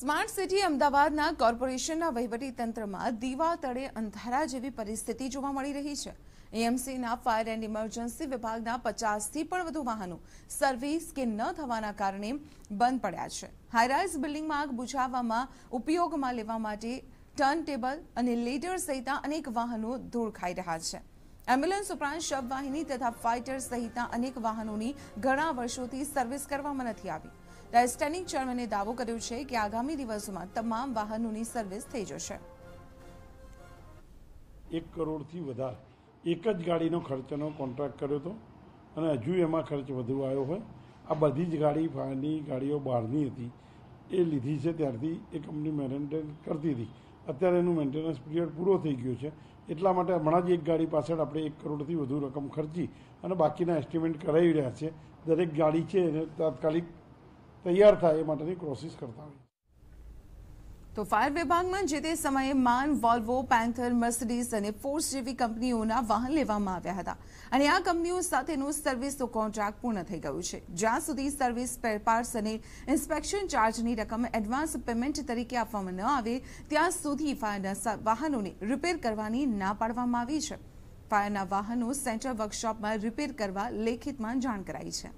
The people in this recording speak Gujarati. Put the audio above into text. સ્માર્ટ સિટી અમદાવાદના કોર્પોરેશનના વહીવટીતંત્રમાં દીવા તળે અંધારા જેવી પરિસ્થિતિ જોવા મળી રહી છે. એએમસીના ફાયર એન્ડ ઇમરજન્સી વિભાગના 50થી પણ વધુ વાહનો સર્વિસ કે ન થવાના કારણે બંધ પડ્યા છે. હાઈરાઇઝ બિલ્ડિંગમાં આગ બુઝાવવામાં ઉપયોગમાં લેવા માટે ટર્ન ટેબલ અને લેડર સહિતના અનેક વાહનો ધૂળ ખાઈ રહ્યા છે. એમ્બ્યુલન્સ ઉપરાંત શબવાહિની તથા ફાઇટર સહિતના અનેક વાહનોની ઘણા વર્ષોથી સર્વિસ કરવામાં નથી આવી. સ્ટેન્ડિંગ ચેરમેને દાવો કર્યો છે કે આગામી દિવસોમાં તમામ વાહનોની સર્વિસ થઈ જશે. 1 કરોડથી વધારે એક જ ગાડીનો ખર્ચનો કોન્ટ્રાક્ટ કર્યો હતો અને હજુ એમાં ખર્ચ વધુ આવ્યો હોય. આ બધી જ ગાડીઓ બહારની હતી, એ લીધી છે ત્યારથી એ કંપની મેન્ટેન કરતી હતી. અત્યારે એનું મેન્ટેનન્સ પીરિયડ પૂરો થઈ ગયો છે, એટલા માટે હમણાં જ એક ગાડી પાછળ આપણે 1 કરોડથી વધુ રકમ ખર્ચી અને બાકીના એસ્ટિમેટ કરાવી રહ્યા છે. દરેક ગાડી છે એને તાત્કાલિક તૈયાર થાય એ માટેની કોશિશ કરતા હોય. તો ફાયર વિભાગમાં જે તે સમયે માન, વોલ્વો, પેન્થર, મર્સિડીઝ અને ફોર્સ જેવી કંપનીઓના વાહન લેવામાં આવ્યા હતા અને આ કંપનીઓ સાથેનો સર્વિસનો કોન્ટ્રાક્ટ પૂર્ણ થઈ ગયો છે. જ્યાં સુધી સર્વિસ, સ્પેરપાર્ટ્સ અને ઇન્સ્પેક્શન ચાર્જની રકમ એડવાન્સ પેમેન્ટ તરીકે આપવામાં ન આવે ત્યાં સુધી ફાયરના વાહનોને રિપેર કરવાની ના પાડવામાં આવી છે. ફાયરના વાહનો સેન્ટ્રલ વર્કશોપમાં રિપેર કરવા લેખિતમાં જાણ કરાઈ છે.